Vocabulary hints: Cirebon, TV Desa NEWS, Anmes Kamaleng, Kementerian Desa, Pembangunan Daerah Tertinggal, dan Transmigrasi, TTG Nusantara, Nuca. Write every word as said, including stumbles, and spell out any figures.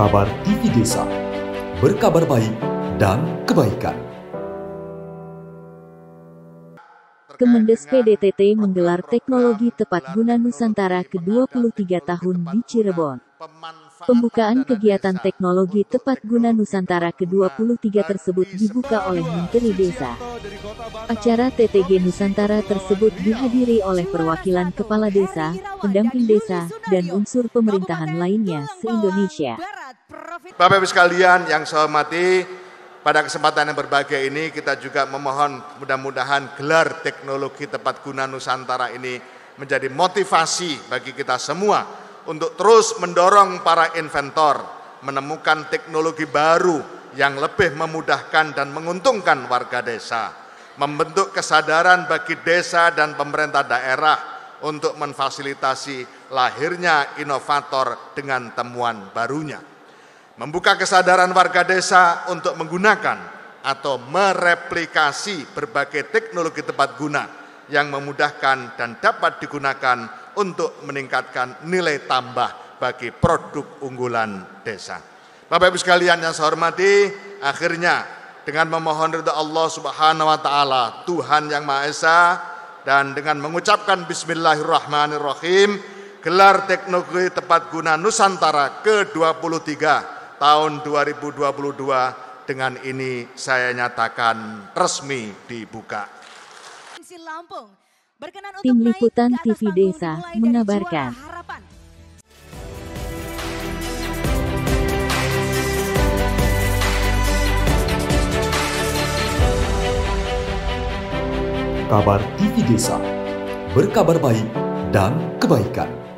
Kabar T V Desa, berkabar baik dan kebaikan. Kemendes P D T T menggelar teknologi tepat guna Nusantara ke dua puluh tiga tahun di Cirebon. Pembukaan kegiatan teknologi tepat guna Nusantara ke dua puluh tiga tersebut dibuka oleh Menteri Desa. Acara T T G Nusantara tersebut dihadiri oleh perwakilan kepala desa, pendamping desa, dan unsur pemerintahan lainnya se-Indonesia. Bapak-Ibu sekalian yang saya hormati, pada kesempatan yang berbahagia ini kita juga memohon mudah-mudahan gelar teknologi tepat guna Nusantara ini menjadi motivasi bagi kita semua untuk terus mendorong para inventor menemukan teknologi baru yang lebih memudahkan dan menguntungkan warga desa, membentuk kesadaran bagi desa dan pemerintah daerah untuk memfasilitasi lahirnya inovator dengan temuan barunya. Membuka kesadaran warga desa untuk menggunakan atau mereplikasi berbagai teknologi tepat guna yang memudahkan dan dapat digunakan untuk meningkatkan nilai tambah bagi produk unggulan desa. Bapak-Ibu sekalian yang saya hormati, akhirnya dengan memohon ridha Allah Subhanahu wa taala, Tuhan yang Maha Esa, dan dengan mengucapkan bismillahirrahmanirrahim, gelar teknologi tepat guna Nusantara ke dua puluh tiga tahun dua ribu dua puluh dua dengan ini saya nyatakan resmi dibuka. Tim Liputan T V Desa mengabarkan. Kabar T V Desa, berkabar baik dan kebaikan.